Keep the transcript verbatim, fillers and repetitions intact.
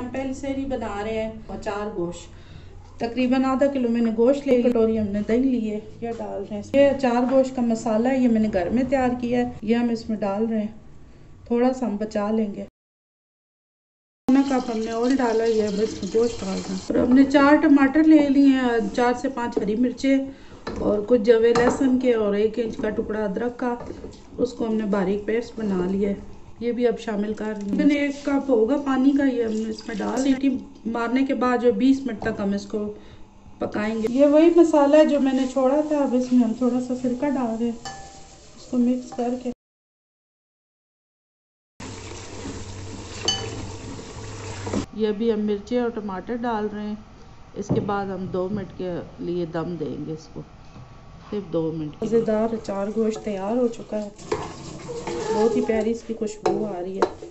हम पहले से ही बना रहे हैं। अचार गोश तकरीबन आधा किलो मैंने गोश्त ले लिया, कटोरी हमने दही ली है, यह डाल रहे हैं। ये अचार गोश्त का मसाला है, ये मैंने घर में तैयार किया है, ये हम इसमें डाल रहे हैं। थोड़ा सा हम बचा लेंगे। कप हमने ऑयल डाला है, अब इसमें गोश्त डाल रहे हैं। और हमने चार टमाटर ले लिए हैं, चार से पाँच हरी मिर्चें और कुछ जवे लहसुन के और एक इंच का टुकड़ा अदरक का, उसको हमने बारीक पेस्ट बना लिया है, ये भी अब शामिल कर रही हूँ। मैंने एक कप होगा पानी का, ये हमने इसमें डाल सीटी मारने के बाद जो बीस मिनट तक हम इसको पकाएंगे। ये वही मसाला है जो मैंने छोड़ा था, अब इसमें हम थोड़ा सा सिरका डाल रहे हैं, इसको मिक्स करके। ये भी हम मिर्ची और टमाटर डाल रहे हैं। इसके बाद हम दो मिनट के लिए दम देंगे इसको, सिर्फ दो मिनट। मज़ेदार अचार गोश्त तैयार हो चुका है, बहुत ही प्यारी इसकी खुशबू आ रही है।